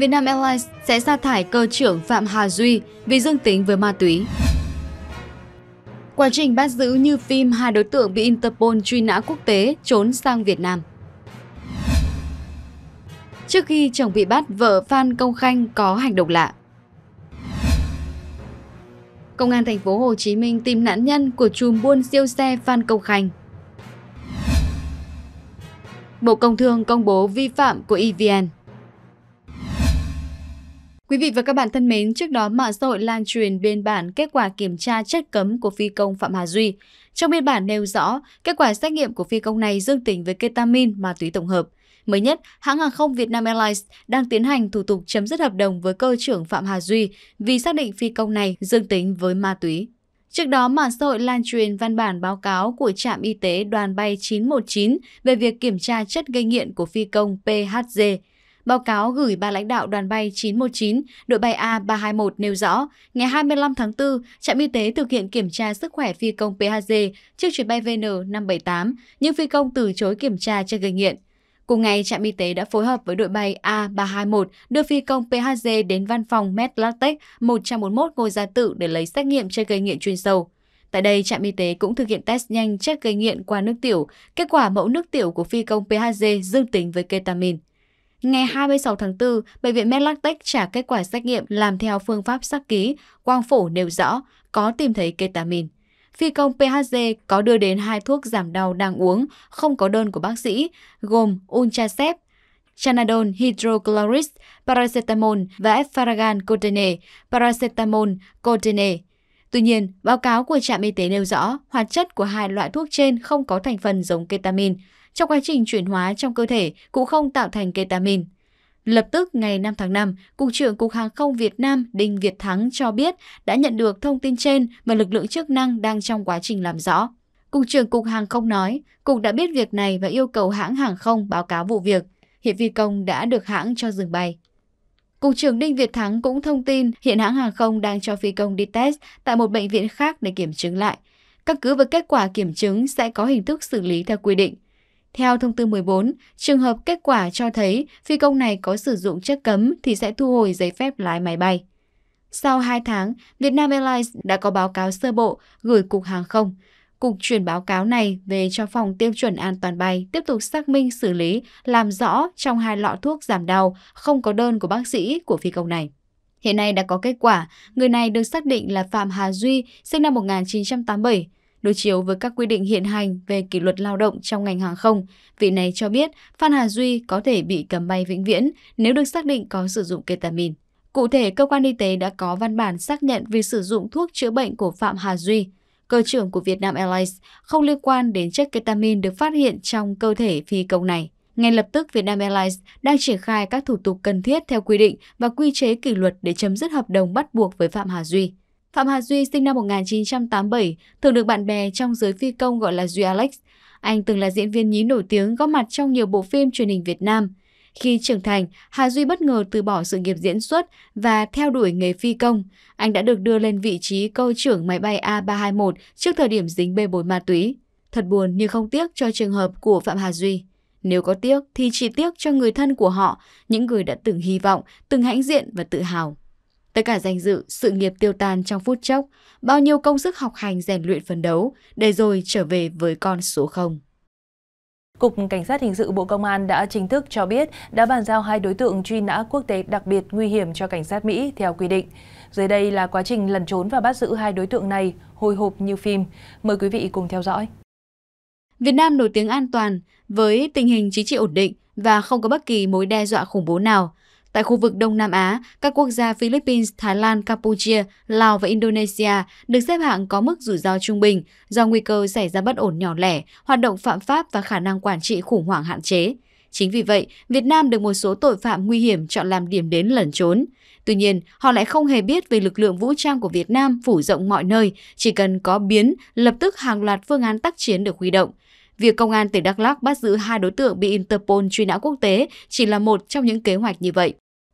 Vietnam Airlines sẽ sa thải cơ trưởng Phạm Hà Duy vì dương tính với ma túy. Quá trình bắt giữ như phim, hai đối tượng bị Interpol truy nã quốc tế trốn sang Việt Nam. Trước khi chồng bị bắt, vợ Phan Công Khanh có hành động lạ. Công an thành phố Hồ Chí Minh tìm nạn nhân của trùm buôn siêu xe Phan Công Khanh. Bộ Công Thương công bố vi phạm của EVN. Quý vị và các bạn thân mến, trước đó mạng xã hội lan truyền biên bản kết quả kiểm tra chất cấm của phi công Phạm Hà Duy. Trong biên bản nêu rõ, kết quả xét nghiệm của phi công này dương tính với ketamine, ma túy tổng hợp. Mới nhất, hãng hàng không Vietnam Airlines đang tiến hành thủ tục chấm dứt hợp đồng với cơ trưởng Phạm Hà Duy vì xác định phi công này dương tính với ma túy. Trước đó, mạng xã hội lan truyền văn bản báo cáo của trạm y tế đoàn bay 919 về việc kiểm tra chất gây nghiện của phi công PHG. Báo cáo gửi ban lãnh đạo đoàn bay 919, đội bay A321 nêu rõ, ngày 25 tháng 4, trạm y tế thực hiện kiểm tra sức khỏe phi công PHG trước chuyến bay VN578, nhưng phi công từ chối kiểm tra chất gây nghiện. Cùng ngày, trạm y tế đã phối hợp với đội bay A321 đưa phi công PHG đến văn phòng Medlatec 141 Ngô Gia Tự để lấy xét nghiệm chất gây nghiện chuyên sâu. Tại đây, trạm y tế cũng thực hiện test nhanh chất gây nghiện qua nước tiểu. Kết quả mẫu nước tiểu của phi công PHG dương tính với ketamine. Ngày 26 tháng 4, Bệnh viện Medlactech trả kết quả xét nghiệm làm theo phương pháp sắc ký, quang phổ nêu rõ, có tìm thấy ketamine. Phi công PHG có đưa đến hai thuốc giảm đau đang uống, không có đơn của bác sĩ, gồm Ultrasep, Chanadol-Hydrochloris, Paracetamol và Effaragan-Cotene-Paracetamol-Cotene. Tuy nhiên, báo cáo của trạm y tế nêu rõ, hoạt chất của hai loại thuốc trên không có thành phần giống ketamine. Trong quá trình chuyển hóa trong cơ thể cũng không tạo thành ketamine. Lập tức ngày 5 tháng 5, Cục trưởng Cục Hàng không Việt Nam Đinh Việt Thắng cho biết đã nhận được thông tin trên và lực lượng chức năng đang trong quá trình làm rõ. Cục trưởng Cục Hàng không nói, Cục đã biết việc này và yêu cầu hãng hàng không báo cáo vụ việc. Hiện phi công đã được hãng cho dừng bay. Cục trưởng Đinh Việt Thắng cũng thông tin hiện hãng hàng không đang cho phi công đi test tại một bệnh viện khác để kiểm chứng lại. Căn cứ với kết quả kiểm chứng sẽ có hình thức xử lý theo quy định. Theo thông tư 14, trường hợp kết quả cho thấy phi công này có sử dụng chất cấm thì sẽ thu hồi giấy phép lái máy bay. Sau 2 tháng, Vietnam Airlines đã có báo cáo sơ bộ gửi Cục Hàng không. Cục chuyển báo cáo này về cho Phòng Tiêu chuẩn An toàn bay tiếp tục xác minh xử lý, làm rõ trong hai lọ thuốc giảm đau không có đơn của bác sĩ của phi công này. Hiện nay đã có kết quả, người này được xác định là Phạm Hà Duy, sinh năm 1987. Đối chiếu với các quy định hiện hành về kỷ luật lao động trong ngành hàng không, vị này cho biết Phan Hà Duy có thể bị cấm bay vĩnh viễn nếu được xác định có sử dụng ketamine. Cụ thể, cơ quan y tế đã có văn bản xác nhận việc sử dụng thuốc chữa bệnh của Phạm Hà Duy, cơ trưởng của Vietnam Airlines, không liên quan đến chất ketamine được phát hiện trong cơ thể phi công này. Ngay lập tức, Vietnam Airlines đang triển khai các thủ tục cần thiết theo quy định và quy chế kỷ luật để chấm dứt hợp đồng bắt buộc với Phạm Hà Duy. Phạm Hà Duy sinh năm 1987, thường được bạn bè trong giới phi công gọi là Duy Alex. Anh từng là diễn viên nhí nổi tiếng góp mặt trong nhiều bộ phim truyền hình Việt Nam. Khi trưởng thành, Hà Duy bất ngờ từ bỏ sự nghiệp diễn xuất và theo đuổi nghề phi công. Anh đã được đưa lên vị trí cơ trưởng máy bay A321 trước thời điểm dính bê bối ma túy. Thật buồn nhưng không tiếc cho trường hợp của Phạm Hà Duy. Nếu có tiếc thì chỉ tiếc cho người thân của họ, những người đã từng hy vọng, từng hãnh diện và tự hào. Tất cả danh dự, sự nghiệp tiêu tan trong phút chốc, bao nhiêu công sức học hành rèn luyện phấn đấu, để rồi trở về với con số 0. Cục Cảnh sát Hình sự Bộ Công an đã chính thức cho biết đã bàn giao hai đối tượng truy nã quốc tế đặc biệt nguy hiểm cho cảnh sát Mỹ theo quy định. Dưới đây là quá trình lẩn trốn và bắt giữ hai đối tượng này hồi hộp như phim. Mời quý vị cùng theo dõi. Việt Nam nổi tiếng an toàn với tình hình chính trị ổn định và không có bất kỳ mối đe dọa khủng bố nào. Tại khu vực Đông Nam Á, các quốc gia Philippines, Thái Lan, Campuchia, Lào và Indonesia được xếp hạng có mức rủi ro trung bình do nguy cơ xảy ra bất ổn nhỏ lẻ, hoạt động phạm pháp và khả năng quản trị khủng hoảng hạn chế. Chính vì vậy, Việt Nam được một số tội phạm nguy hiểm chọn làm điểm đến lẩn trốn. Tuy nhiên, họ lại không hề biết về lực lượng vũ trang của Việt Nam phủ rộng mọi nơi, chỉ cần có biến, lập tức hàng loạt phương án tác chiến được huy động. Việc Công an tỉnh Đắk Lắk bắt giữ hai đối tượng bị Interpol truy nã quốc tế chỉ là một trong những kế hoạch như vậy.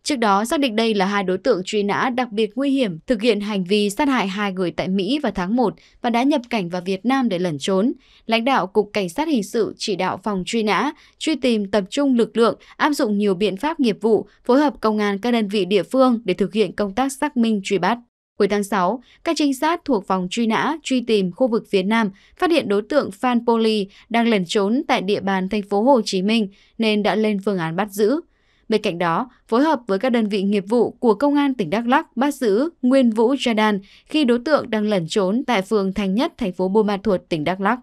Trước đó, xác định đây là hai đối tượng truy nã đặc biệt nguy hiểm thực hiện hành vi sát hại hai người tại Mỹ vào tháng 1 và đã nhập cảnh vào Việt Nam để lẩn trốn. Lãnh đạo Cục Cảnh sát Hình sự chỉ đạo phòng truy nã, truy tìm tập trung lực lượng, áp dụng nhiều biện pháp nghiệp vụ, phối hợp công an các đơn vị địa phương để thực hiện công tác xác minh truy bắt. Cuối tháng 6, các trinh sát thuộc phòng truy nã truy tìm khu vực phía Nam phát hiện đối tượng Phan Polly đang lẩn trốn tại địa bàn thành phố Hồ Chí Minh nên đã lên phương án bắt giữ. Bên cạnh đó, phối hợp với các đơn vị nghiệp vụ của Công an tỉnh Đắk Lắk bắt giữ Nguyên Vũ Gia Dan khi đối tượng đang lẩn trốn tại phường Thành Nhất, thành phố Buôn Ma Thuột, tỉnh Đắk Lắk.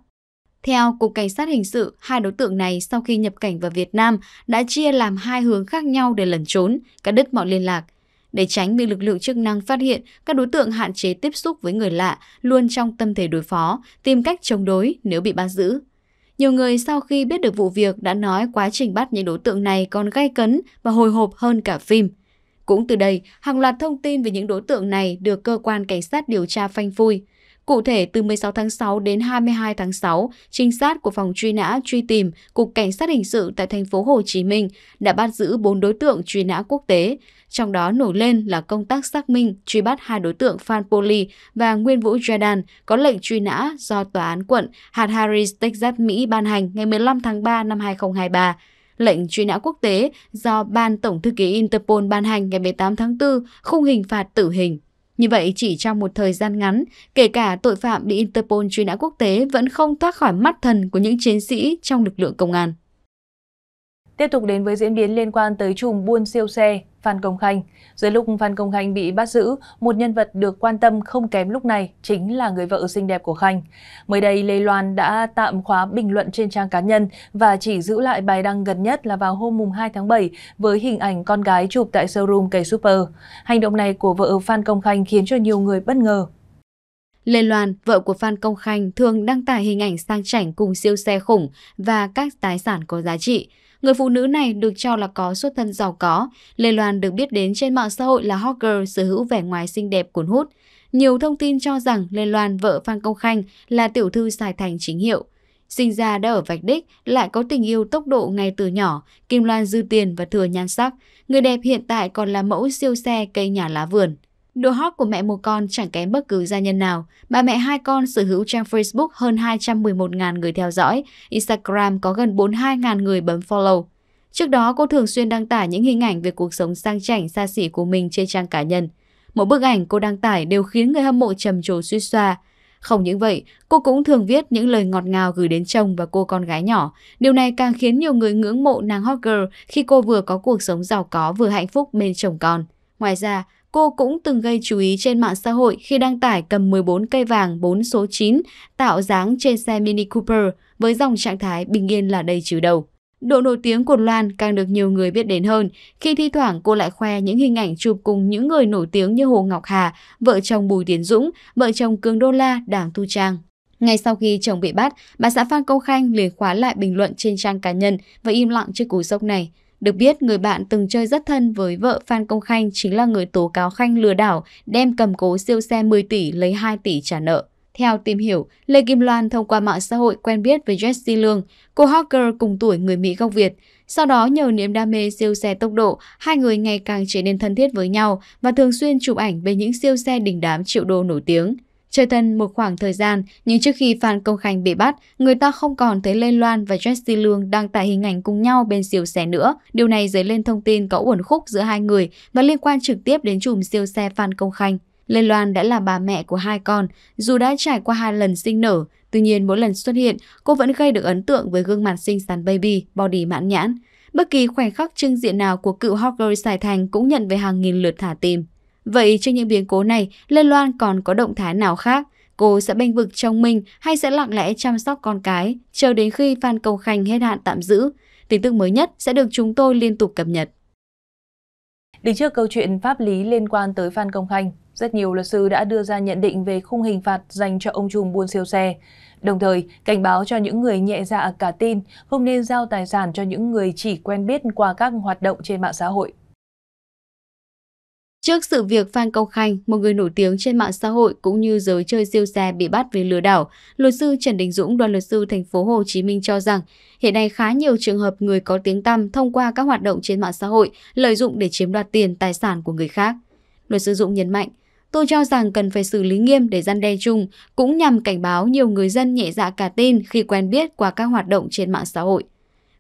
Theo Cục Cảnh sát Hình sự, hai đối tượng này sau khi nhập cảnh vào Việt Nam đã chia làm hai hướng khác nhau để lẩn trốn, cắt đứt mọi liên lạc. Để tránh bị lực lượng chức năng phát hiện, các đối tượng hạn chế tiếp xúc với người lạ, luôn trong tâm thế đối phó, tìm cách chống đối nếu bị bắt giữ. Nhiều người sau khi biết được vụ việc đã nói quá trình bắt những đối tượng này còn gay cấn và hồi hộp hơn cả phim. Cũng từ đây, hàng loạt thông tin về những đối tượng này được cơ quan cảnh sát điều tra phanh phui. Cụ thể, từ 16 tháng 6 đến 22 tháng 6, trinh sát của phòng truy nã truy tìm Cục Cảnh sát Hình sự tại thành phố Hồ Chí Minh đã bắt giữ 4 đối tượng truy nã quốc tế, trong đó nổi lên là công tác xác minh truy bắt hai đối tượng Phan Polly và Nguyên Vũ Gia Dan có lệnh truy nã do Tòa án quận hạt Harris, Texas, Mỹ ban hành ngày 15 tháng 3 năm 2023, lệnh truy nã quốc tế do Ban Tổng thư ký Interpol ban hành ngày 18 tháng 4, khung hình phạt tử hình. Như vậy, chỉ trong một thời gian ngắn, kể cả tội phạm bị Interpol truy nã quốc tế vẫn không thoát khỏi mắt thần của những chiến sĩ trong lực lượng công an. Tiếp tục đến với diễn biến liên quan tới chùm buôn siêu xe Phan Công Khanh. Dưới lúc Phan Công Khanh bị bắt giữ, một nhân vật được quan tâm không kém lúc này chính là người vợ xinh đẹp của Khanh. Mới đây, Lê Loan đã tạm khóa bình luận trên trang cá nhân và chỉ giữ lại bài đăng gần nhất là vào hôm 2 tháng 7 với hình ảnh con gái chụp tại showroom K-Super. Hành động này của vợ Phan Công Khanh khiến cho nhiều người bất ngờ. Lê Loan, vợ của Phan Công Khanh, thường đăng tải hình ảnh sang chảnh cùng siêu xe khủng và các tài sản có giá trị. Người phụ nữ này được cho là có xuất thân giàu có. Lê Loan được biết đến trên mạng xã hội là hot girl, sở hữu vẻ ngoài xinh đẹp cuốn hút. Nhiều thông tin cho rằng Lê Loan, vợ Phan Công Khanh, là tiểu thư Sài Thành chính hiệu. Sinh ra đã ở Vạch Đích, lại có tình yêu tốc độ ngay từ nhỏ. Kim Loan dư tiền và thừa nhan sắc. Người đẹp hiện tại còn là mẫu siêu xe, cây nhà lá vườn. Độ hot của mẹ một con chẳng kém bất cứ gia nhân nào. Bà mẹ hai con sở hữu trang Facebook hơn 211.000 người theo dõi, Instagram có gần 42.000 người bấm follow. Trước đó, cô thường xuyên đăng tải những hình ảnh về cuộc sống sang chảnh xa xỉ của mình trên trang cá nhân. Mỗi bức ảnh cô đăng tải đều khiến người hâm mộ trầm trồ suýt xoa. Không những vậy, cô cũng thường viết những lời ngọt ngào gửi đến chồng và cô con gái nhỏ. Điều này càng khiến nhiều người ngưỡng mộ nàng hot girl khi cô vừa có cuộc sống giàu có vừa hạnh phúc bên chồng con. Ngoài ra, cô cũng từng gây chú ý trên mạng xã hội khi đăng tải cầm 14 cây vàng 4 số 9 tạo dáng trên xe Mini Cooper với dòng trạng thái bình yên là đây chứ đâu. Độ nổi tiếng của Loan càng được nhiều người biết đến hơn khi thi thoảng cô lại khoe những hình ảnh chụp cùng những người nổi tiếng như Hồ Ngọc Hà, vợ chồng Bùi Tiến Dũng, vợ chồng Cương Đô La, Đảng Thu Trang. Ngay sau khi chồng bị bắt, bà xã Phan Công Khanh liền khóa lại bình luận trên trang cá nhân và im lặng trước cú sốc này. Được biết, người bạn từng chơi rất thân với vợ Phan Công Khanh chính là người tố cáo Khanh lừa đảo, đem cầm cố siêu xe 10 tỷ lấy 2 tỷ trả nợ. Theo tìm hiểu, Lê Kim Loan thông qua mạng xã hội quen biết với Jessie Lương, cô hot girl cùng tuổi người Mỹ gốc Việt. Sau đó, nhờ niềm đam mê siêu xe tốc độ, hai người ngày càng trở nên thân thiết với nhau và thường xuyên chụp ảnh về những siêu xe đình đám triệu đô nổi tiếng. Chơi thân một khoảng thời gian, nhưng trước khi Phan Công Khanh bị bắt, người ta không còn thấy Lê Loan và Jessie Lương đăng tải hình ảnh cùng nhau bên siêu xe nữa. Điều này dấy lên thông tin có uẩn khúc giữa hai người và liên quan trực tiếp đến chùm siêu xe Phan Công Khanh. Lê Loan đã là bà mẹ của hai con, dù đã trải qua hai lần sinh nở, tuy nhiên mỗi lần xuất hiện, cô vẫn gây được ấn tượng với gương mặt xinh xắn baby, body mãn nhãn. Bất kỳ khoảnh khắc trưng diện nào của cựu hot girl Sài Thành cũng nhận về hàng nghìn lượt thả tim. Vậy trước những biến cố này, Lê Loan còn có động thái nào khác? Cô sẽ bênh vực chồng mình hay sẽ lặng lẽ chăm sóc con cái, chờ đến khi Phan Công Khanh hết hạn tạm giữ? Tin tức mới nhất sẽ được chúng tôi liên tục cập nhật. Đứng trước câu chuyện pháp lý liên quan tới Phan Công Khanh, rất nhiều luật sư đã đưa ra nhận định về khung hình phạt dành cho ông trùm buôn siêu xe. Đồng thời, cảnh báo cho những người nhẹ dạ cả tin không nên giao tài sản cho những người chỉ quen biết qua các hoạt động trên mạng xã hội. Trước sự việc Phan Công Khanh, một người nổi tiếng trên mạng xã hội cũng như giới chơi siêu xe bị bắt vì lừa đảo, luật sư Trần Đình Dũng, đoàn luật sư thành phố Hồ Chí Minh cho rằng hiện nay khá nhiều trường hợp người có tiếng tăm thông qua các hoạt động trên mạng xã hội lợi dụng để chiếm đoạt tiền, tài sản của người khác. Luật sư Dũng nhấn mạnh, tôi cho rằng cần phải xử lý nghiêm để răn đe chung, cũng nhằm cảnh báo nhiều người dân nhẹ dạ cả tin khi quen biết qua các hoạt động trên mạng xã hội.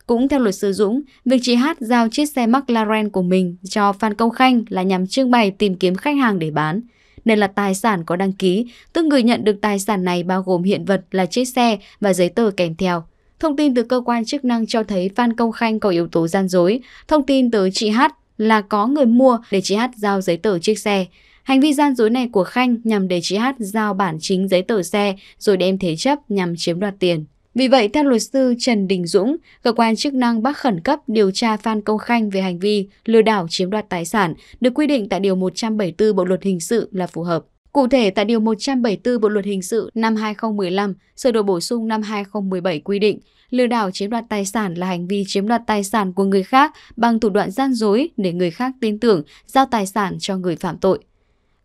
Cũng theo luật sư Dũng, việc chị Hát giao chiếc xe McLaren của mình cho Phan Công Khanh là nhằm trưng bày tìm kiếm khách hàng để bán. Nên là tài sản có đăng ký, tức người nhận được tài sản này bao gồm hiện vật là chiếc xe và giấy tờ kèm theo. Thông tin từ cơ quan chức năng cho thấy Phan Công Khanh có yếu tố gian dối. Thông tin tới chị Hát là có người mua để chị Hát giao giấy tờ chiếc xe. Hành vi gian dối này của Khanh nhằm để chị Hát giao bản chính giấy tờ xe rồi đem thế chấp nhằm chiếm đoạt tiền. Vì vậy, theo luật sư Trần Đình Dũng, cơ quan chức năng bắt khẩn cấp điều tra Phan Công Khanh về hành vi lừa đảo chiếm đoạt tài sản được quy định tại Điều 174 Bộ Luật Hình sự là phù hợp. Cụ thể, tại Điều 174 Bộ Luật Hình sự năm 2015, sửa đổi bổ sung năm 2017 quy định, lừa đảo chiếm đoạt tài sản là hành vi chiếm đoạt tài sản của người khác bằng thủ đoạn gian dối để người khác tin tưởng giao tài sản cho người phạm tội.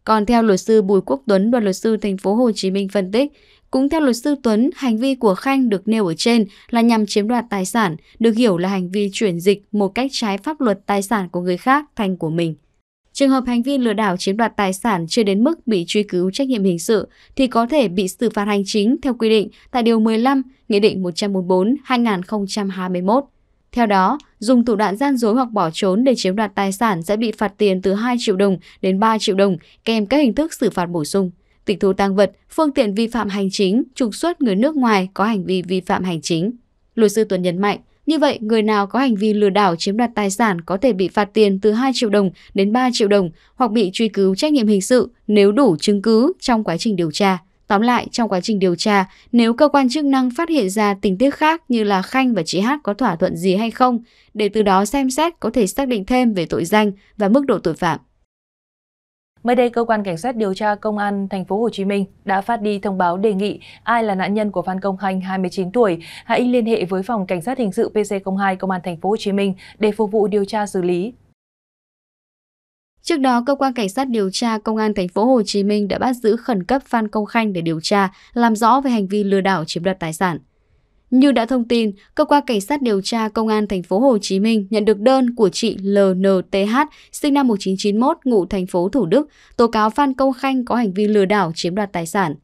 Còn theo luật sư Bùi Quốc Tuấn, đoàn luật sư thành phố Hồ Chí Minh phân tích, cũng theo luật sư Tuấn, hành vi của Khanh được nêu ở trên là nhằm chiếm đoạt tài sản, được hiểu là hành vi chuyển dịch một cách trái pháp luật tài sản của người khác thành của mình. Trường hợp hành vi lừa đảo chiếm đoạt tài sản chưa đến mức bị truy cứu trách nhiệm hình sự thì có thể bị xử phạt hành chính theo quy định tại Điều 15, Nghị định 144/2021. Theo đó, dùng thủ đoạn gian dối hoặc bỏ trốn để chiếm đoạt tài sản sẽ bị phạt tiền từ 2 triệu đồng đến 3 triệu đồng kèm các hình thức xử phạt bổ sung. Tịch thu tang vật, phương tiện vi phạm hành chính, trục xuất người nước ngoài có hành vi vi phạm hành chính. Luật sư Tuấn nhấn mạnh, như vậy người nào có hành vi lừa đảo chiếm đoạt tài sản có thể bị phạt tiền từ 2 triệu đồng đến 3 triệu đồng hoặc bị truy cứu trách nhiệm hình sự nếu đủ chứng cứ trong quá trình điều tra. Tóm lại, trong quá trình điều tra, nếu cơ quan chức năng phát hiện ra tình tiết khác như là Khanh và chị Hát có thỏa thuận gì hay không, để từ đó xem xét có thể xác định thêm về tội danh và mức độ tội phạm. Mới đây, cơ quan cảnh sát điều tra công an thành phố Hồ Chí Minh đã phát đi thông báo đề nghị ai là nạn nhân của Phan Công Khanh 29 tuổi hãy liên hệ với phòng cảnh sát hình sự PC02 công an thành phố Hồ Chí Minh để phục vụ điều tra xử lý. Trước đó, cơ quan cảnh sát điều tra công an thành phố Hồ Chí Minh đã bắt giữ khẩn cấp Phan Công Khanh để điều tra, làm rõ về hành vi lừa đảo chiếm đoạt tài sản. Như đã thông tin, cơ quan cảnh sát điều tra công an thành phố Hồ Chí Minh nhận được đơn của chị LNTH, sinh năm 1991, ngụ thành phố Thủ Đức, tố cáo Phan Công Khanh có hành vi lừa đảo chiếm đoạt tài sản.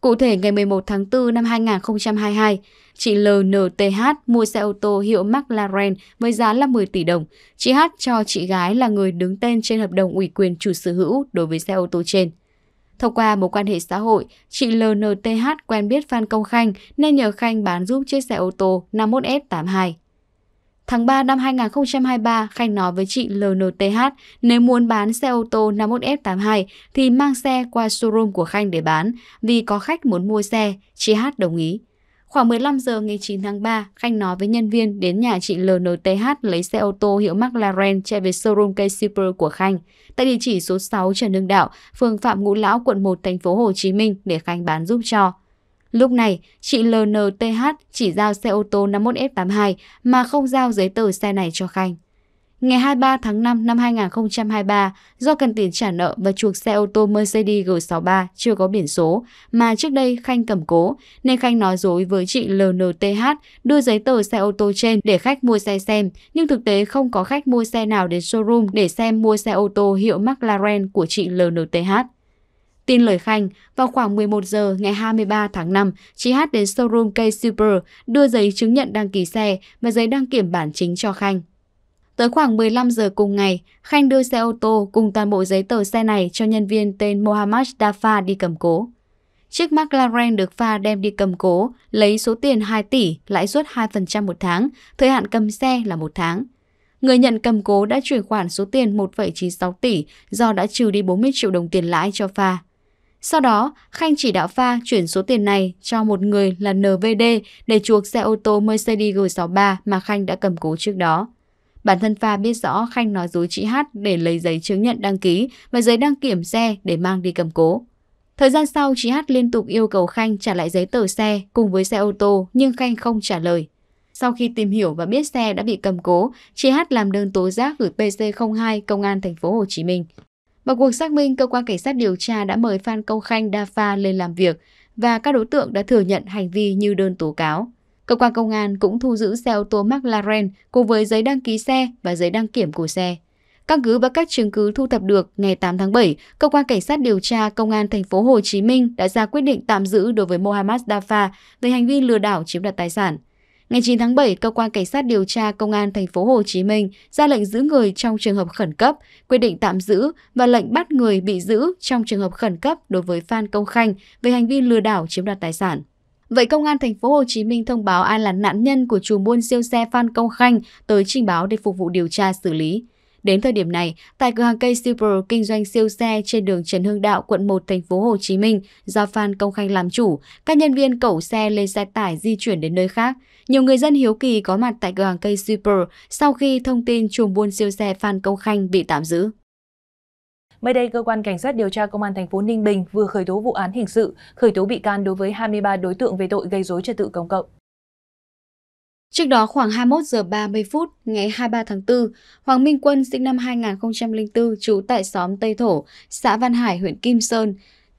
Cụ thể, ngày 11 tháng 4 năm 2022, chị LNTH mua xe ô tô hiệu McLaren với giá là 10 tỷ đồng. Chị H cho chị gái là người đứng tên trên hợp đồng ủy quyền chủ sở hữu đối với xe ô tô trên. Thông qua mối quan hệ xã hội, chị LNTH quen biết Phan Công Khanh nên nhờ Khanh bán giúp chiếc xe ô tô 51S82. Tháng 3 năm 2023, Khanh nói với chị LNTH nếu muốn bán xe ô tô 51S82 thì mang xe qua showroom của Khanh để bán vì có khách muốn mua xe, chị Hát đồng ý. Khoảng 15 giờ ngày 9 tháng 3, Khanh nói với nhân viên đến nhà chị LNTH lấy xe ô tô hiệu McLaren chạy về showroom K-Super của Khanh tại địa chỉ số 6 Trần Hưng Đạo, phường Phạm Ngũ Lão, quận 1, thành phố Hồ Chí Minh để Khanh bán giúp cho. Lúc này, chị LNTH chỉ giao xe ô tô 51F82 mà không giao giấy tờ xe này cho Khanh. Ngày 23 tháng 5 năm 2023, do cần tiền trả nợ và chuộc xe ô tô Mercedes G63 chưa có biển số mà trước đây Khanh cầm cố, nên Khanh nói dối với chị LNTH đưa giấy tờ xe ô tô trên để khách mua xe xem, nhưng thực tế không có khách mua xe nào đến showroom để xem mua xe ô tô hiệu McLaren của chị LNTH. Tin lời Khanh, vào khoảng 11 giờ ngày 23 tháng 5, chị Hát đến showroom K-Super đưa giấy chứng nhận đăng ký xe và giấy đăng kiểm bản chính cho Khanh. Tới khoảng 15 giờ cùng ngày, Khanh đưa xe ô tô cùng toàn bộ giấy tờ xe này cho nhân viên tên Mohammad Dafa đi cầm cố. Chiếc McLaren được Pha đem đi cầm cố, lấy số tiền 2 tỷ, lãi suất 2% một tháng, thời hạn cầm xe là một tháng. Người nhận cầm cố đã chuyển khoản số tiền 1,96 tỷ do đã trừ đi 40 triệu đồng tiền lãi cho Pha. Sau đó, Khanh chỉ đạo Pha chuyển số tiền này cho một người là NVD để chuộc xe ô tô Mercedes G63 mà Khanh đã cầm cố trước đó. Bản thân Pha biết rõ Khanh nói dối chị Hát để lấy giấy chứng nhận đăng ký và giấy đăng kiểm xe để mang đi cầm cố. Thời gian sau, chị Hát liên tục yêu cầu Khanh trả lại giấy tờ xe cùng với xe ô tô nhưng Khanh không trả lời. Sau khi tìm hiểu và biết xe đã bị cầm cố, chị Hát làm đơn tố giác gửi PC02 Công an thành phố Hồ Chí Minh. Vào cuộc xác minh, cơ quan cảnh sát điều tra đã mời Phan Công Khanh, Dafa lên làm việc và các đối tượng đã thừa nhận hành vi như đơn tố cáo. Cơ quan công an cũng thu giữ xe ô tô McLaren cùng với giấy đăng ký xe và giấy đăng kiểm của xe. Căn cứ và các chứng cứ thu thập được, ngày 8 tháng 7, cơ quan cảnh sát điều tra công an thành phố Hồ Chí Minh đã ra quyết định tạm giữ đối với Mohammad Dafa về hành vi lừa đảo chiếm đoạt tài sản. Ngày 9 tháng 7, cơ quan cảnh sát điều tra công an thành phố Hồ Chí Minh ra lệnh giữ người trong trường hợp khẩn cấp, quyết định tạm giữ và lệnh bắt người bị giữ trong trường hợp khẩn cấp đối với Phan Công Khanh về hành vi lừa đảo chiếm đoạt tài sản. Vậy công an thành phố Hồ Chí Minh thông báo ai là nạn nhân của trùm buôn siêu xe Phan Công Khanh tới trình báo để phục vụ điều tra xử lý. Đến thời điểm này, tại cửa hàng K-Super kinh doanh siêu xe trên đường Trần Hưng Đạo, quận 1, thành phố Hồ Chí Minh, do Phan Công Khanh làm chủ, các nhân viên cẩu xe lên xe tải di chuyển đến nơi khác. Nhiều người dân hiếu kỳ có mặt tại cửa hàng K-Super sau khi thông tin trùm buôn siêu xe Phan Công Khanh bị tạm giữ. Mới đây, cơ quan cảnh sát điều tra công an thành phố Ninh Bình vừa khởi tố vụ án hình sự, khởi tố bị can đối với 23 đối tượng về tội gây rối trật tự công cộng. Trước đó khoảng 21 giờ 30 phút ngày 23 tháng 4, Hoàng Minh Quân sinh năm 2004 trú tại xóm Tây Thổ, xã Văn Hải, huyện Kim Sơn,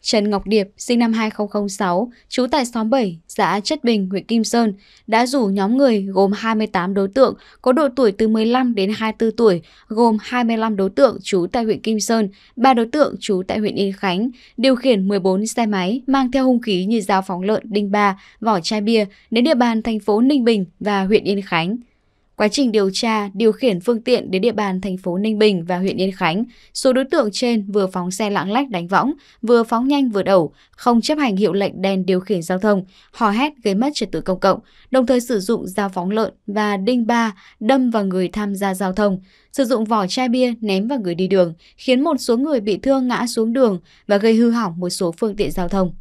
Trần Ngọc Điệp sinh năm 2006 trú tại xóm 7, xã Chất Bình, huyện Kim Sơn đã rủ nhóm người gồm 28 đối tượng có độ tuổi từ 15 đến 24 tuổi, gồm 25 đối tượng trú tại huyện Kim Sơn, 3 đối tượng trú tại huyện Yên Khánh, điều khiển 14 xe máy mang theo hung khí như dao phóng lợn, đinh ba, vỏ chai bia đến địa bàn thành phố Ninh Bình và huyện Yên Khánh. Quá trình điều tra, điều khiển phương tiện đến địa bàn thành phố Ninh Bình và huyện Yên Khánh, số đối tượng trên vừa phóng xe lạng lách đánh võng, vừa phóng nhanh vượt ẩu, không chấp hành hiệu lệnh đèn điều khiển giao thông, hò hét gây mất trật tự công cộng, đồng thời sử dụng dao phóng lợn và đinh ba đâm vào người tham gia giao thông, sử dụng vỏ chai bia ném vào người đi đường, khiến một số người bị thương ngã xuống đường và gây hư hỏng một số phương tiện giao thông.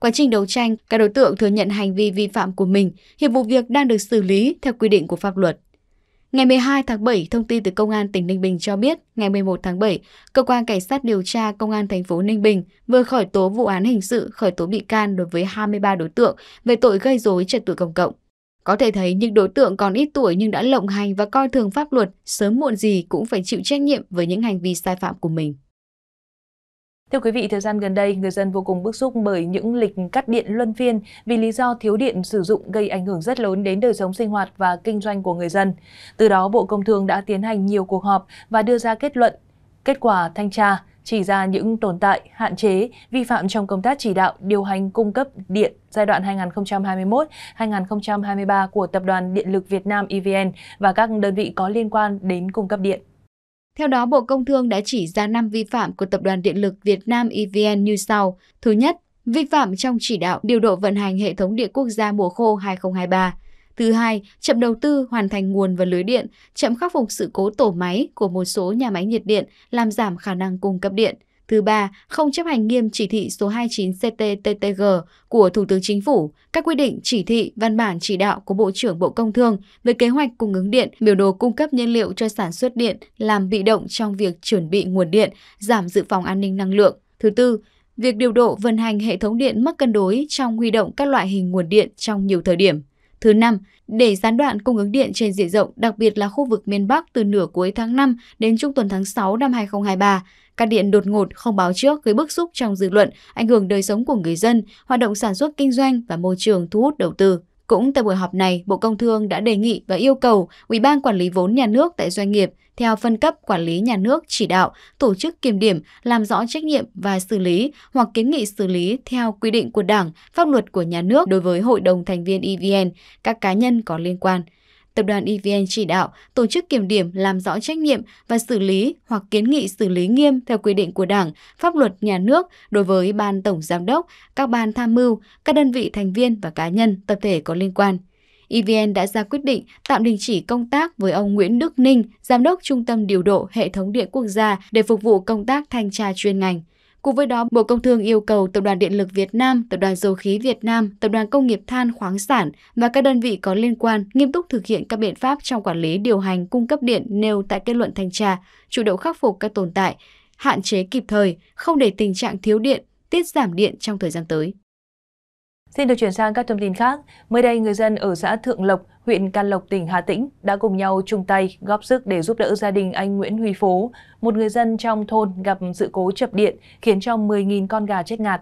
Quá trình đấu tranh, các đối tượng thừa nhận hành vi vi phạm của mình, hiện vụ việc đang được xử lý theo quy định của pháp luật. Ngày 12 tháng 7, thông tin từ Công an tỉnh Ninh Bình cho biết, ngày 11 tháng 7, Cơ quan Cảnh sát điều tra Công an thành phố Ninh Bình vừa khởi tố vụ án hình sự, khởi tố bị can đối với 23 đối tượng về tội gây rối trật tự công cộng. Có thể thấy những đối tượng còn ít tuổi nhưng đã lộng hành và coi thường pháp luật, sớm muộn gì cũng phải chịu trách nhiệm với những hành vi sai phạm của mình. Thưa quý vị, thời gian gần đây, người dân vô cùng bức xúc bởi những lịch cắt điện luân phiên vì lý do thiếu điện sử dụng gây ảnh hưởng rất lớn đến đời sống sinh hoạt và kinh doanh của người dân. Từ đó, Bộ Công Thương đã tiến hành nhiều cuộc họp và đưa ra kết luận, kết quả thanh tra, chỉ ra những tồn tại, hạn chế, vi phạm trong công tác chỉ đạo, điều hành cung cấp điện giai đoạn 2021-2023 của Tập đoàn Điện lực Việt Nam EVN và các đơn vị có liên quan đến cung cấp điện. Theo đó, Bộ Công Thương đã chỉ ra 5 vi phạm của Tập đoàn Điện lực Việt Nam EVN như sau. Thứ nhất, vi phạm trong chỉ đạo điều độ vận hành hệ thống điện quốc gia mùa khô 2023. Thứ hai, chậm đầu tư hoàn thành nguồn và lưới điện, chậm khắc phục sự cố tổ máy của một số nhà máy nhiệt điện làm giảm khả năng cung cấp điện. Thứ ba, không chấp hành nghiêm chỉ thị số 29 CTTTG của Thủ tướng Chính phủ, các quy định, chỉ thị, văn bản chỉ đạo của Bộ trưởng Bộ Công Thương về kế hoạch cung ứng điện, biểu đồ cung cấp nhiên liệu cho sản xuất điện, làm bị động trong việc chuẩn bị nguồn điện, giảm dự phòng an ninh năng lượng. Thứ tư, việc điều độ vận hành hệ thống điện mất cân đối trong huy động các loại hình nguồn điện trong nhiều thời điểm. Thứ năm, để gián đoạn cung ứng điện trên diện rộng, đặc biệt là khu vực miền Bắc từ nửa cuối tháng 5 đến trung tuần tháng 6 năm 2023, cắt điện đột ngột không báo trước gây bức xúc trong dư luận, ảnh hưởng đời sống của người dân, hoạt động sản xuất kinh doanh và môi trường thu hút đầu tư. Cũng tại buổi họp này, Bộ Công Thương đã đề nghị và yêu cầu Ủy ban Quản lý vốn nhà nước tại doanh nghiệp theo phân cấp quản lý nhà nước chỉ đạo, tổ chức kiểm điểm, làm rõ trách nhiệm và xử lý hoặc kiến nghị xử lý theo quy định của Đảng, pháp luật của nhà nước đối với hội đồng thành viên EVN, các cá nhân có liên quan. Tập đoàn EVN chỉ đạo, tổ chức kiểm điểm, làm rõ trách nhiệm và xử lý hoặc kiến nghị xử lý nghiêm theo quy định của Đảng, pháp luật nhà nước đối với Ban Tổng Giám đốc, các ban tham mưu, các đơn vị thành viên và cá nhân, tập thể có liên quan. EVN đã ra quyết định tạm đình chỉ công tác với ông Nguyễn Đức Ninh, Giám đốc Trung tâm Điều độ Hệ thống Điện Quốc gia để phục vụ công tác thanh tra chuyên ngành. Cùng với đó, Bộ Công Thương yêu cầu Tập đoàn Điện lực Việt Nam, Tập đoàn Dầu khí Việt Nam, Tập đoàn Công nghiệp Than khoáng sản và các đơn vị có liên quan nghiêm túc thực hiện các biện pháp trong quản lý điều hành cung cấp điện nêu tại kết luận thanh tra, chủ động khắc phục các tồn tại, hạn chế kịp thời, không để tình trạng thiếu điện, tiết giảm điện trong thời gian tới. Xin được chuyển sang các thông tin khác. Mới đây, người dân ở xã Thượng Lộc, huyện Can Lộc, tỉnh Hà Tĩnh đã cùng nhau chung tay góp sức để giúp đỡ gia đình anh Nguyễn Huy Phố, một người dân trong thôn gặp sự cố chập điện khiến cho 10.000 con gà chết ngạt.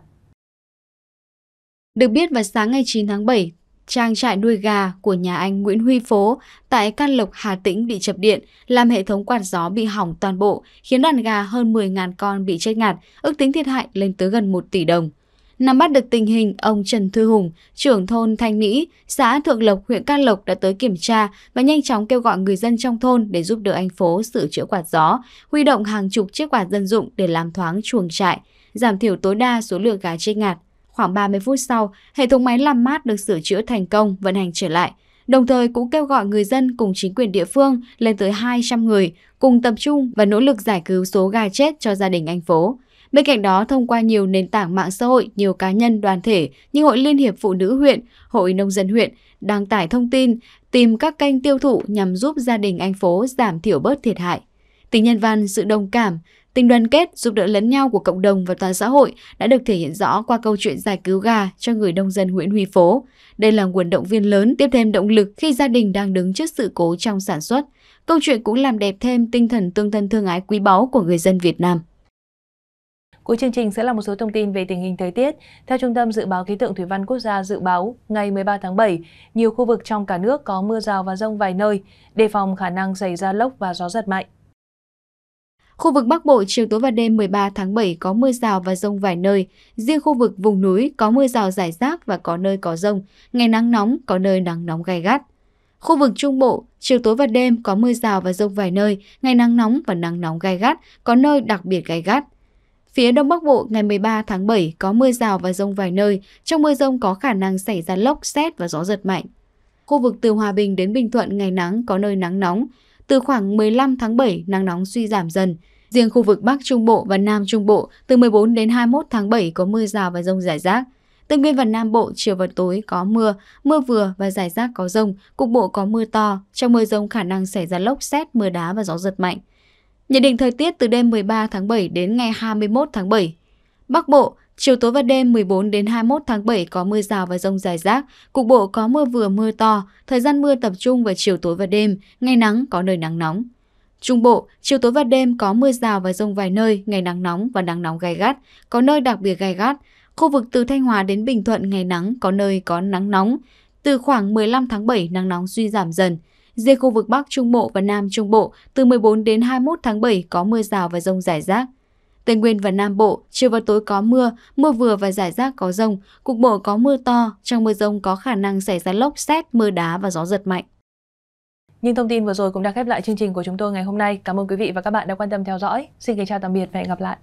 Được biết, vào sáng ngày 9 tháng 7, trang trại nuôi gà của nhà anh Nguyễn Huy Phố tại Can Lộc, Hà Tĩnh bị chập điện, làm hệ thống quạt gió bị hỏng toàn bộ, khiến đàn gà hơn 10.000 con bị chết ngạt, ước tính thiệt hại lên tới gần 1 tỷ đồng. Nắm bắt được tình hình, ông Trần Thư Hùng, trưởng thôn Thanh Mỹ, xã Thượng Lộc, huyện Can Lộc đã tới kiểm tra và nhanh chóng kêu gọi người dân trong thôn để giúp đỡ anh Phố sửa chữa quạt gió, huy động hàng chục chiếc quạt dân dụng để làm thoáng chuồng trại, giảm thiểu tối đa số lượng gà chết ngạt. Khoảng 30 phút sau, hệ thống máy làm mát được sửa chữa thành công, vận hành trở lại. Đồng thời cũng kêu gọi người dân cùng chính quyền địa phương lên tới 200 người cùng tập trung và nỗ lực giải cứu số gà chết cho gia đình anh Phố. Bên cạnh đó, thông qua nhiều nền tảng mạng xã hội, nhiều cá nhân, đoàn thể như Hội Liên hiệp Phụ nữ huyện, Hội Nông dân huyện đăng tải thông tin, tìm các kênh tiêu thụ nhằm giúp gia đình anh Phố giảm thiểu bớt thiệt hại. Tính nhân văn, sự đồng cảm, tình đoàn kết, giúp đỡ lẫn nhau của cộng đồng và toàn xã hội đã được thể hiện rõ qua câu chuyện giải cứu gà cho người nông dân Nguyễn Huy Phố. Đây là nguồn động viên lớn, tiếp thêm động lực khi gia đình đang đứng trước sự cố trong sản xuất. Câu chuyện cũng làm đẹp thêm tinh thần tương thân tương ái quý báu của người dân Việt Nam. Cuối chương trình sẽ là một số thông tin về tình hình thời tiết. Theo Trung tâm Dự báo Khí tượng Thủy văn Quốc gia dự báo, ngày 13 tháng 7, nhiều khu vực trong cả nước có mưa rào và dông vài nơi, đề phòng khả năng xảy ra lốc và gió giật mạnh. Khu vực Bắc Bộ chiều tối và đêm 13 tháng 7 có mưa rào và dông vài nơi. Riêng khu vực vùng núi có mưa rào rải rác và có nơi có dông. Ngày nắng nóng, có nơi nắng nóng gay gắt. Khu vực Trung Bộ chiều tối và đêm có mưa rào và dông vài nơi. Ngày nắng nóng và nắng nóng gay gắt, có nơi đặc biệt gay gắt. Phía Đông Bắc Bộ ngày 13 tháng 7 có mưa rào và dông vài nơi. Trong mưa dông có khả năng xảy ra lốc, sét và gió giật mạnh. Khu vực từ Hòa Bình đến Bình Thuận ngày nắng, có nơi nắng nóng. Từ khoảng 15 tháng 7, nắng nóng suy giảm dần. Riêng khu vực Bắc Trung Bộ và Nam Trung Bộ, từ 14 đến 21 tháng 7 có mưa rào và dông rải rác. Tây Nguyên và Nam Bộ, chiều và tối có mưa, mưa vừa và rải rác có dông, cục bộ có mưa to. Trong mưa dông khả năng xảy ra lốc, sét, mưa đá và gió giật mạnh. Nhận định thời tiết từ đêm 13 tháng 7 đến ngày 21 tháng 7. Bắc Bộ, chiều tối và đêm 14 đến 21 tháng 7 có mưa rào và dông rải rác, cục bộ có mưa vừa mưa to, thời gian mưa tập trung vào chiều tối và đêm, ngày nắng có nơi nắng nóng. Trung Bộ, chiều tối và đêm có mưa rào và dông vài nơi, ngày nắng nóng và nắng nóng gay gắt, có nơi đặc biệt gay gắt. Khu vực từ Thanh Hóa đến Bình Thuận ngày nắng, có nơi có nắng nóng. Từ khoảng 15 tháng 7 nắng nóng suy giảm dần. Riêng khu vực Bắc Trung Bộ và Nam Trung Bộ từ 14 đến 21 tháng 7 có mưa rào và dông rải rác. Tây Nguyên và Nam Bộ, chiều và tối có mưa, mưa vừa và rải rác có dông, cục bộ có mưa to, trong mưa dông có khả năng xảy ra lốc, sét, mưa đá và gió giật mạnh. Những thông tin vừa rồi cũng đã khép lại chương trình của chúng tôi ngày hôm nay. Cảm ơn quý vị và các bạn đã quan tâm theo dõi. Xin kính chào tạm biệt và hẹn gặp lại.